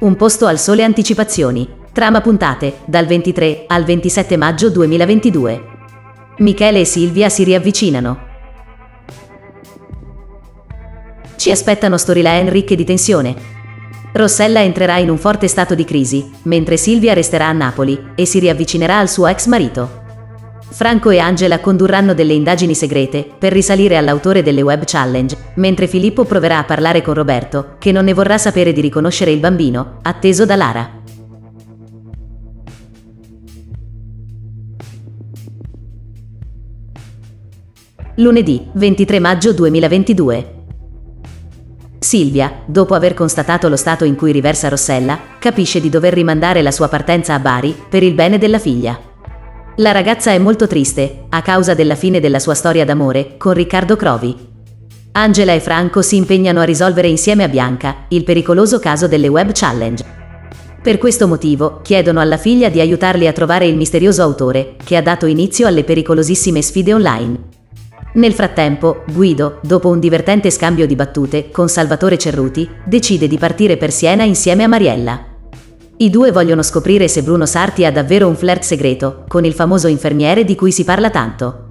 Un posto al sole anticipazioni, trama puntate, dal 23 al 27 maggio 2022. Michele e Silvia si riavvicinano. Ci aspettano storyline ricche di tensione. Rossella entrerà in un forte stato di crisi, mentre Silvia resterà a Napoli e si riavvicinerà al suo ex marito. Franco e Angela condurranno delle indagini segrete per risalire all'autore delle web challenge, mentre Filippo proverà a parlare con Roberto, che non ne vorrà sapere di riconoscere il bambino, atteso da Lara. Lunedì, 23 maggio 2022. Silvia, dopo aver constatato lo stato in cui riversa Rossella, capisce di dover rimandare la sua partenza a Bari per il bene della figlia. La ragazza è molto triste, a causa della fine della sua storia d'amore con Riccardo Crovi. Angela e Franco si impegnano a risolvere insieme a Bianca il pericoloso caso delle web challenge. Per questo motivo chiedono alla figlia di aiutarli a trovare il misterioso autore che ha dato inizio alle pericolosissime sfide online. Nel frattempo, Guido, dopo un divertente scambio di battute con Salvatore Cerruti, decide di partire per Siena insieme a Mariella. I due vogliono scoprire se Bruno Sarti ha davvero un flirt segreto con il famoso infermiere di cui si parla tanto.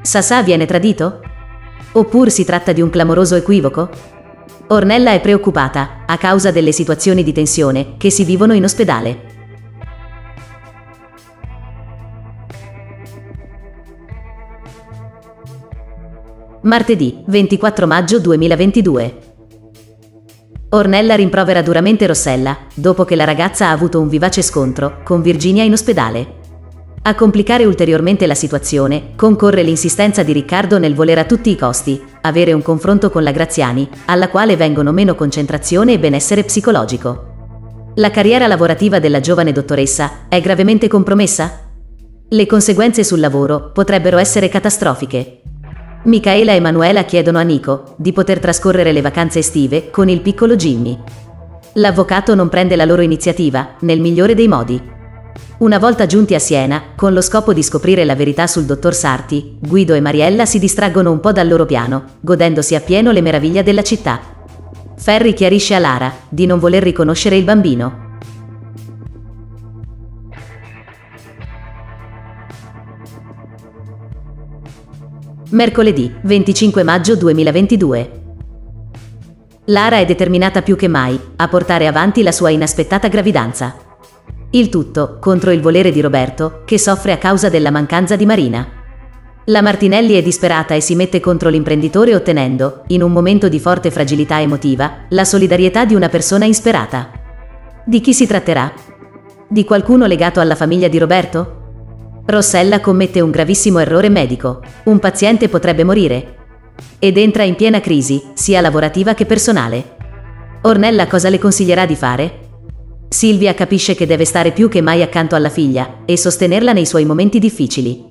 Sasà viene tradito? Oppure si tratta di un clamoroso equivoco? Ornella è preoccupata, a causa delle situazioni di tensione che si vivono in ospedale. Martedì, 24 maggio 2022. Ornella rimprovera duramente Rossella, dopo che la ragazza ha avuto un vivace scontro con Virginia in ospedale. A complicare ulteriormente la situazione concorre l'insistenza di Riccardo nel voler a tutti i costi avere un confronto con la Graziani, alla quale vengono meno concentrazione e benessere psicologico. La carriera lavorativa della giovane dottoressa è gravemente compromessa? Le conseguenze sul lavoro potrebbero essere catastrofiche. Michaela e Manuela chiedono a Nico di poter trascorrere le vacanze estive con il piccolo Jimmy. L'avvocato non prende la loro iniziativa, nel migliore dei modi. Una volta giunti a Siena, con lo scopo di scoprire la verità sul dottor Sarti, Guido e Mariella si distraggono un po' dal loro piano, godendosi appieno le meraviglie della città. Ferri chiarisce a Lara di non voler riconoscere il bambino. Mercoledì, 25 maggio 2022. Lara è determinata più che mai a portare avanti la sua inaspettata gravidanza. Il tutto contro il volere di Roberto, che soffre a causa della mancanza di Marina. La Martinelli è disperata e si mette contro l'imprenditore ottenendo, in un momento di forte fragilità emotiva, la solidarietà di una persona insperata. Di chi si tratterà? Di qualcuno legato alla famiglia di Roberto? Rossella commette un gravissimo errore medico. Un paziente potrebbe morire. Ed entra in piena crisi, sia lavorativa che personale. Ornella cosa le consiglierà di fare? Silvia capisce che deve stare più che mai accanto alla figlia e sostenerla nei suoi momenti difficili.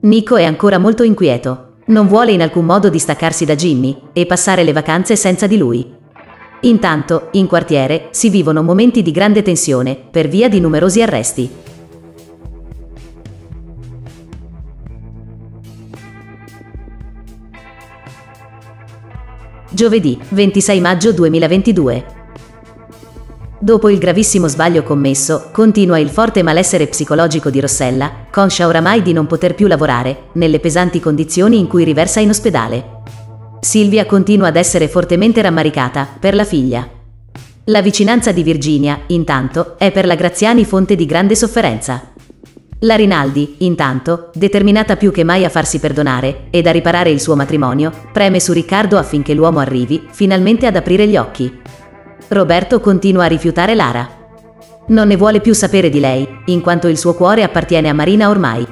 Nico è ancora molto inquieto. Non vuole in alcun modo distaccarsi da Jimmy e passare le vacanze senza di lui. Intanto, in quartiere, si vivono momenti di grande tensione per via di numerosi arresti. Giovedì, 26 maggio 2022. Dopo il gravissimo sbaglio commesso, continua il forte malessere psicologico di Rossella, conscia oramai di non poter più lavorare, nelle pesanti condizioni in cui riversa in ospedale. Silvia continua ad essere fortemente rammaricata per la figlia. La vicinanza di Virginia, intanto, è per la Graziani fonte di grande sofferenza. La Rinaldi, intanto, determinata più che mai a farsi perdonare ed a riparare il suo matrimonio, preme su Riccardo affinché l'uomo arrivi finalmente ad aprire gli occhi. Roberto continua a rifiutare Lara. Non ne vuole più sapere di lei, in quanto il suo cuore appartiene a Marina ormai.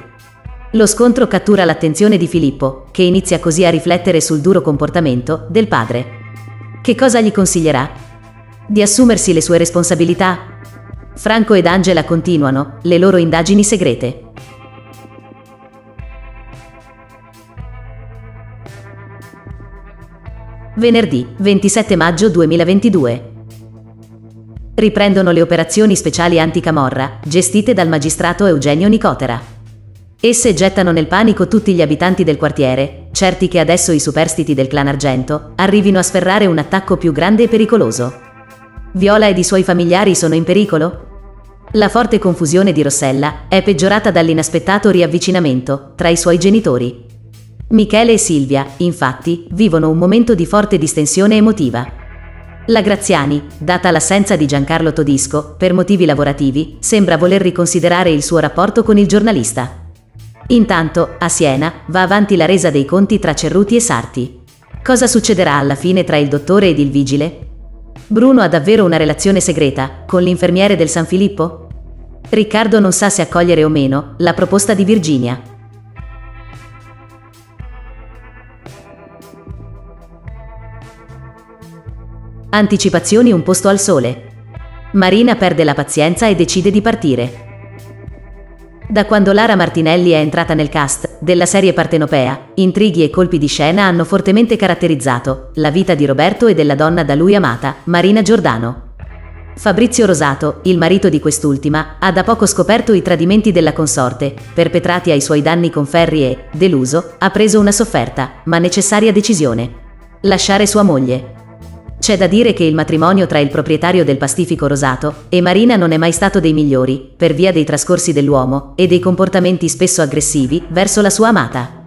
Lo scontro cattura l'attenzione di Filippo, che inizia così a riflettere sul duro comportamento del padre. Che cosa gli consiglierà? Di assumersi le sue responsabilità? Franco ed Angela continuano le loro indagini segrete. Venerdì, 27 maggio 2022. riprendono le operazioni speciali anticamorra, gestite dal magistrato Eugenio Nicotera. Esse gettano nel panico tutti gli abitanti del quartiere, certi che adesso i superstiti del clan Argento arrivino a sferrare un attacco più grande e pericoloso. Viola ed i suoi familiari sono in pericolo? La forte confusione di Rossella è peggiorata dall'inaspettato riavvicinamento tra i suoi genitori. Michele e Silvia, infatti, vivono un momento di forte distensione emotiva. La Graziani, data l'assenza di Giancarlo Todisco per motivi lavorativi, sembra voler riconsiderare il suo rapporto con il giornalista. Intanto, a Siena, va avanti la resa dei conti tra Cerruti e Sarti. Cosa succederà alla fine tra il dottore ed il vigile? Bruno ha davvero una relazione segreta con l'infermiere del San Filippo? Riccardo non sa se accogliere o meno la proposta di Virginia. Anticipazioni Un posto al sole. Marina perde la pazienza e decide di partire. Da quando Lara Martinelli è entrata nel cast della serie partenopea, intrighi e colpi di scena hanno fortemente caratterizzato la vita di Roberto e della donna da lui amata, Marina Giordano. Fabrizio Rosato, il marito di quest'ultima, ha da poco scoperto i tradimenti della consorte, perpetrati ai suoi danni con Ferri e, deluso, ha preso una sofferta, ma necessaria decisione: lasciare sua moglie. C'è da dire che il matrimonio tra il proprietario del pastifico Rosato e Marina non è mai stato dei migliori, per via dei trascorsi dell'uomo e dei comportamenti spesso aggressivi verso la sua amata.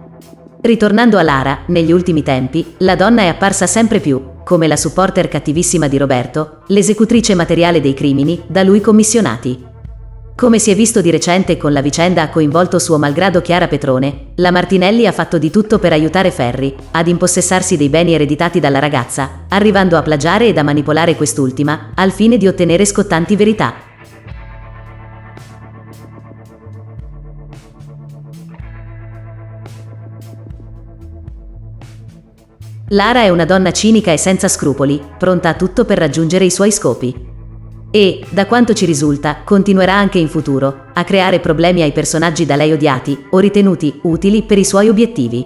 Ritornando a Lara, negli ultimi tempi, la donna è apparsa sempre più come la supporter cattivissima di Roberto, l'esecutrice materiale dei crimini da lui commissionati. Come si è visto di recente con la vicenda ha coinvolto suo malgrado Chiara Petrone, la Martinelli ha fatto di tutto per aiutare Ferri ad impossessarsi dei beni ereditati dalla ragazza, arrivando a plagiare ed a manipolare quest'ultima, al fine di ottenere scottanti verità. Lara è una donna cinica e senza scrupoli, pronta a tutto per raggiungere i suoi scopi. E, da quanto ci risulta, continuerà anche in futuro a creare problemi ai personaggi da lei odiati o ritenuti utili per i suoi obiettivi.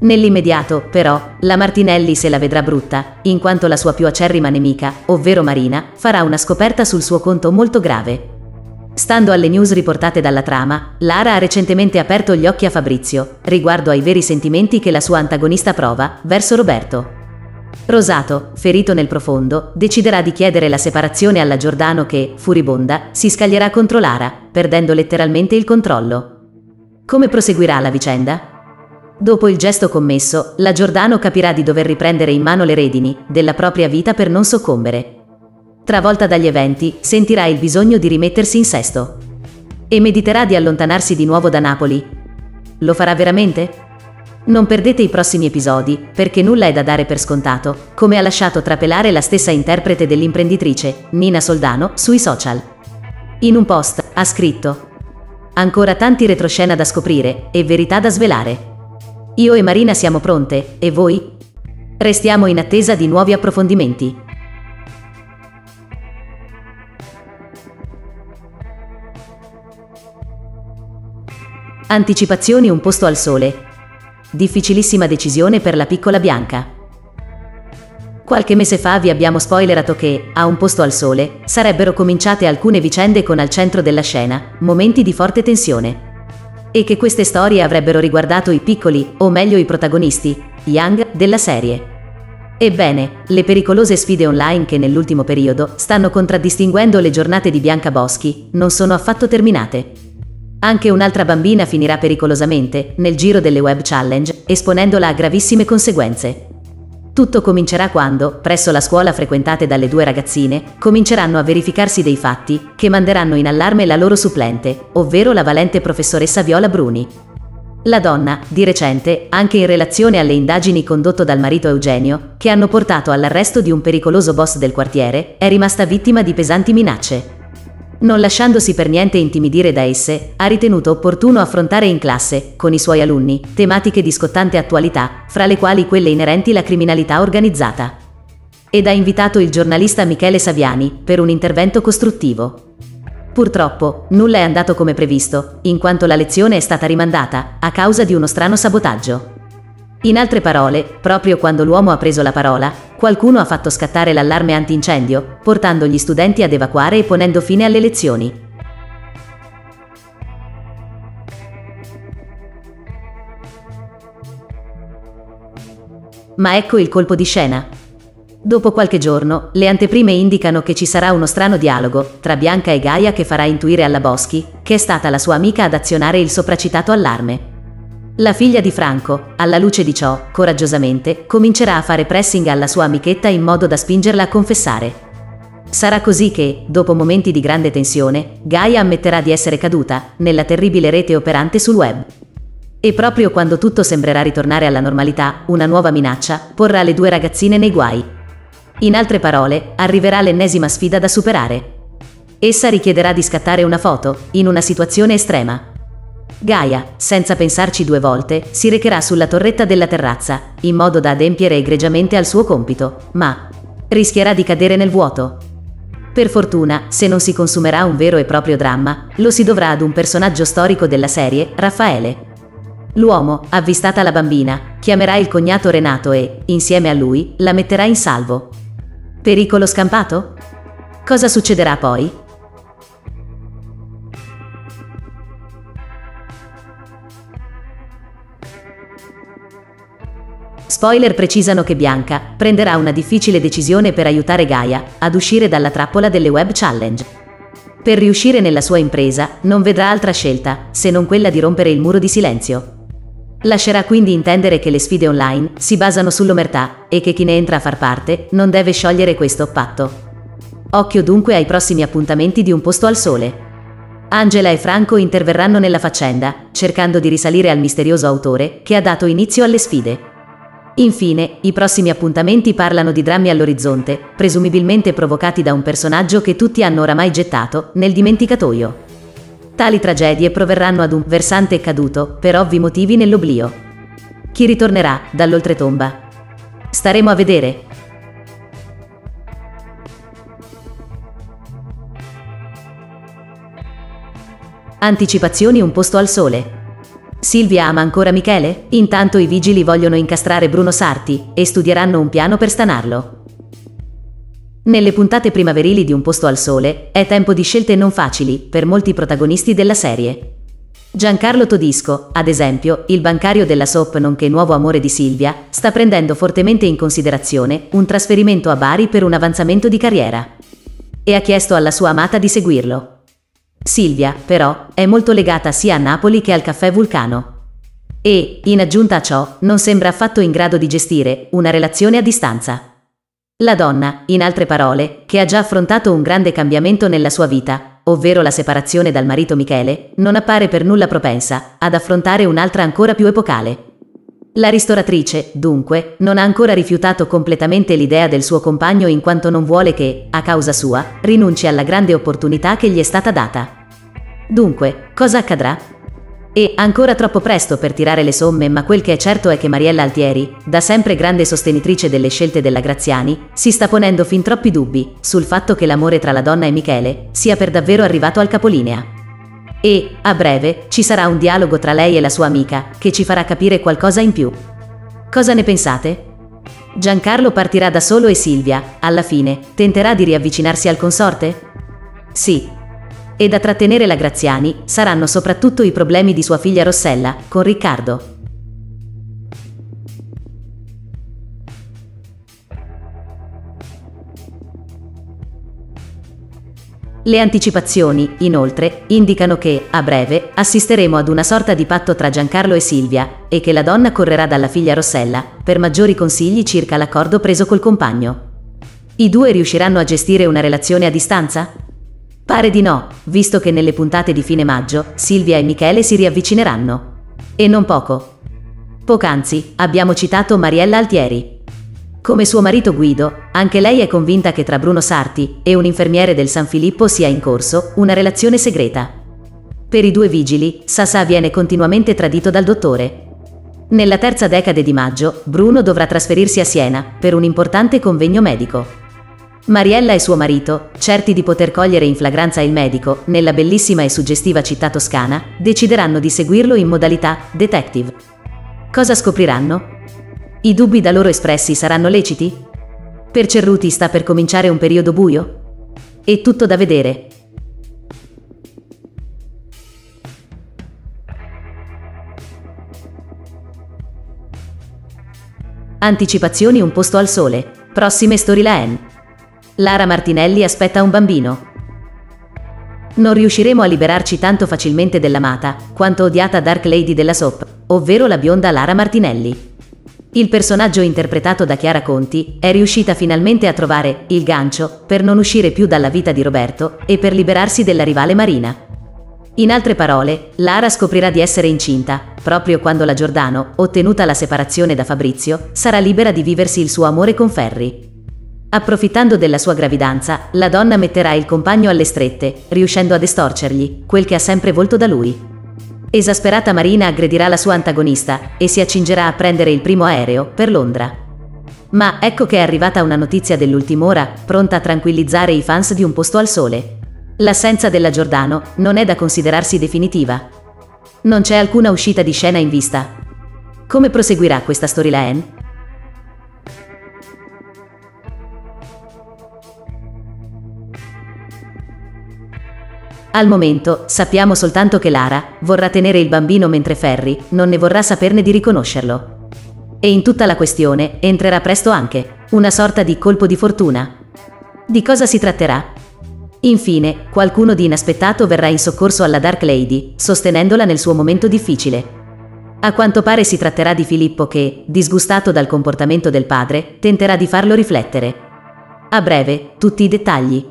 Nell'immediato, però, la Martinelli se la vedrà brutta, in quanto la sua più acerrima nemica, ovvero Marina, farà una scoperta sul suo conto molto grave. Stando alle news riportate dalla trama, Lara ha recentemente aperto gli occhi a Fabrizio riguardo ai veri sentimenti che la sua antagonista prova verso Roberto. Rosato, ferito nel profondo, deciderà di chiedere la separazione alla Giordano che, furibonda, si scaglierà contro Lara, perdendo letteralmente il controllo. Come proseguirà la vicenda? Dopo il gesto commesso, la Giordano capirà di dover riprendere in mano le redini della propria vita per non soccombere. Travolta dagli eventi, sentirà il bisogno di rimettersi in sesto. E mediterà di allontanarsi di nuovo da Napoli. Lo farà veramente? Non perdete i prossimi episodi, perché nulla è da dare per scontato, come ha lasciato trapelare la stessa interprete dell'imprenditrice, Nina Soldano, sui social. In un post ha scritto: "Ancora tanti retroscena da scoprire e verità da svelare. Io e Marina siamo pronte, e voi? Restiamo in attesa di nuovi approfondimenti." Anticipazioni Un posto al sole. Difficilissima decisione per la piccola Bianca. Qualche mese fa vi abbiamo spoilerato che, a Un posto al sole, sarebbero cominciate alcune vicende con al centro della scena momenti di forte tensione. E che queste storie avrebbero riguardato i piccoli, o meglio i protagonisti, young, della serie. Ebbene, le pericolose sfide online che nell'ultimo periodo stanno contraddistinguendo le giornate di Bianca Boschi non sono affatto terminate. Anche un'altra bambina finirà pericolosamente nel giro delle web challenge, esponendola a gravissime conseguenze. Tutto comincerà quando, presso la scuola frequentate dalle due ragazzine, cominceranno a verificarsi dei fatti che manderanno in allarme la loro supplente, ovvero la valente professoressa Viola Bruni. La donna, di recente, anche in relazione alle indagini condotte dal marito Eugenio, che hanno portato all'arresto di un pericoloso boss del quartiere, è rimasta vittima di pesanti minacce. Non lasciandosi per niente intimidire da esse, ha ritenuto opportuno affrontare in classe, con i suoi alunni, tematiche di scottante attualità, fra le quali quelle inerenti alla criminalità organizzata. Ed ha invitato il giornalista Michele Saviani per un intervento costruttivo. Purtroppo, nulla è andato come previsto, in quanto la lezione è stata rimandata, a causa di uno strano sabotaggio. In altre parole, proprio quando l'uomo ha preso la parola, qualcuno ha fatto scattare l'allarme antincendio, portando gli studenti ad evacuare e ponendo fine alle lezioni. Ma ecco il colpo di scena. Dopo qualche giorno, le anteprime indicano che ci sarà uno strano dialogo tra Bianca e Gaia che farà intuire alla Boschi, che è stata la sua amica ad azionare il sopracitato allarme. La figlia di Franco, alla luce di ciò, coraggiosamente, comincerà a fare pressing alla sua amichetta in modo da spingerla a confessare. Sarà così che, dopo momenti di grande tensione, Gaia ammetterà di essere caduta nella terribile rete operante sul web. E proprio quando tutto sembrerà ritornare alla normalità, una nuova minaccia porrà le due ragazzine nei guai. In altre parole, arriverà l'ennesima sfida da superare. Essa richiederà di scattare una foto, in una situazione estrema. Gaia, senza pensarci due volte, si recherà sulla torretta della terrazza, in modo da adempiere egregiamente al suo compito, ma rischierà di cadere nel vuoto. Per fortuna, se non si consumerà un vero e proprio dramma, lo si dovrà ad un personaggio storico della serie, Raffaele. L'uomo, avvistata la bambina, chiamerà il cognato Renato e, insieme a lui, la metterà in salvo. Pericolo scampato? Cosa succederà poi? Spoiler precisano che Bianca prenderà una difficile decisione per aiutare Gaia ad uscire dalla trappola delle web challenge. Per riuscire nella sua impresa, non vedrà altra scelta, se non quella di rompere il muro di silenzio. Lascerà quindi intendere che le sfide online si basano sull'omertà e che chi ne entra a far parte non deve sciogliere questo patto. Occhio dunque ai prossimi appuntamenti di Un posto al sole. Angela e Franco interverranno nella faccenda, cercando di risalire al misterioso autore che ha dato inizio alle sfide. Infine, i prossimi appuntamenti parlano di drammi all'orizzonte, presumibilmente provocati da un personaggio che tutti hanno oramai gettato nel dimenticatoio. Tali tragedie proverranno ad un versante caduto, per ovvi motivi, nell'oblio. Chi ritornerà dall'oltretomba? Staremo a vedere. Anticipazioni Un posto al sole. Silvia ama ancora Michele? Intanto i vigili vogliono incastrare Bruno Sarti e studieranno un piano per stanarlo. Nelle puntate primaverili di Un posto al sole è tempo di scelte non facili per molti protagonisti della serie. Giancarlo Todisco, ad esempio, il bancario della soap nonché nuovo amore di Silvia, sta prendendo fortemente in considerazione un trasferimento a Bari per un avanzamento di carriera e ha chiesto alla sua amata di seguirlo. Silvia, però, è molto legata sia a Napoli che al Caffè Vulcano e, in aggiunta a ciò, non sembra affatto in grado di gestire una relazione a distanza. La donna, in altre parole, che ha già affrontato un grande cambiamento nella sua vita, ovvero la separazione dal marito Michele, non appare per nulla propensa ad affrontare un'altra ancora più epocale. La ristoratrice, dunque, non ha ancora rifiutato completamente l'idea del suo compagno in quanto non vuole che, a causa sua, rinunci alla grande opportunità che gli è stata data. Dunque, cosa accadrà? È ancora troppo presto per tirare le somme, ma quel che è certo è che Mariella Altieri, da sempre grande sostenitrice delle scelte della Graziani, si sta ponendo fin troppi dubbi sul fatto che l'amore tra la donna e Michele sia per davvero arrivato al capolinea. E, a breve, ci sarà un dialogo tra lei e la sua amica, che ci farà capire qualcosa in più. Cosa ne pensate? Giancarlo partirà da solo e Silvia, alla fine, tenterà di riavvicinarsi al consorte? Sì. Ed a trattenere la Graziani saranno soprattutto i problemi di sua figlia Rossella, con Riccardo. Le anticipazioni, inoltre, indicano che, a breve, assisteremo ad una sorta di patto tra Giancarlo e Silvia, e che la donna correrà dalla figlia Rossella per maggiori consigli circa l'accordo preso col compagno. I due riusciranno a gestire una relazione a distanza? Pare di no, visto che nelle puntate di fine maggio, Silvia e Michele si riavvicineranno. E non poco. Poc'anzi, abbiamo citato Mariella Altieri. Come suo marito Guido, anche lei è convinta che tra Bruno Sarti e un infermiere del San Filippo sia in corso una relazione segreta. Per i due vigili, Sasà viene continuamente tradito dal dottore. Nella terza decade di maggio, Bruno dovrà trasferirsi a Siena per un importante convegno medico. Mariella e suo marito, certi di poter cogliere in flagranza il medico nella bellissima e suggestiva città toscana, decideranno di seguirlo in modalità detective. Cosa scopriranno? I dubbi da loro espressi saranno leciti? Per Cerruti sta per cominciare un periodo buio? È tutto da vedere. Anticipazioni Un posto al sole. Prossime storyline. Lara Martinelli aspetta un bambino. Non riusciremo a liberarci tanto facilmente dell'amata, quanto odiata Dark Lady della soap, ovvero la bionda Lara Martinelli. Il personaggio interpretato da Chiara Conti è riuscita finalmente a trovare il gancio per non uscire più dalla vita di Roberto e per liberarsi della rivale Marina. In altre parole, Lara scoprirà di essere incinta, proprio quando la Giordano, ottenuta la separazione da Fabrizio, sarà libera di viversi il suo amore con Ferri. Approfittando della sua gravidanza, la donna metterà il compagno alle strette, riuscendo ad estorcergli quel che ha sempre volto da lui. Esasperata Marina aggredirà la sua antagonista e si accingerà a prendere il primo aereo per Londra. Ma ecco che è arrivata una notizia dell'ultima ora, pronta a tranquillizzare i fans di Un posto al sole. L'assenza della Giordano non è da considerarsi definitiva. Non c'è alcuna uscita di scena in vista. Come proseguirà questa storyline? Al momento sappiamo soltanto che Lara vorrà tenere il bambino mentre Ferri non ne vorrà saperne di riconoscerlo. E in tutta la questione entrerà presto anche una sorta di colpo di fortuna. Di cosa si tratterà? Infine, qualcuno di inaspettato verrà in soccorso alla Dark Lady, sostenendola nel suo momento difficile. A quanto pare si tratterà di Filippo che, disgustato dal comportamento del padre, tenterà di farlo riflettere. A breve, tutti i dettagli.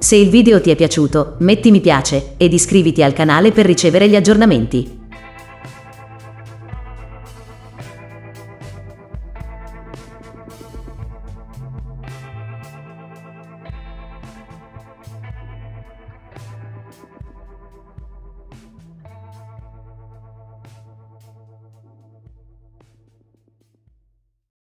Se il video ti è piaciuto, metti mi piace ed iscriviti al canale per ricevere gli aggiornamenti.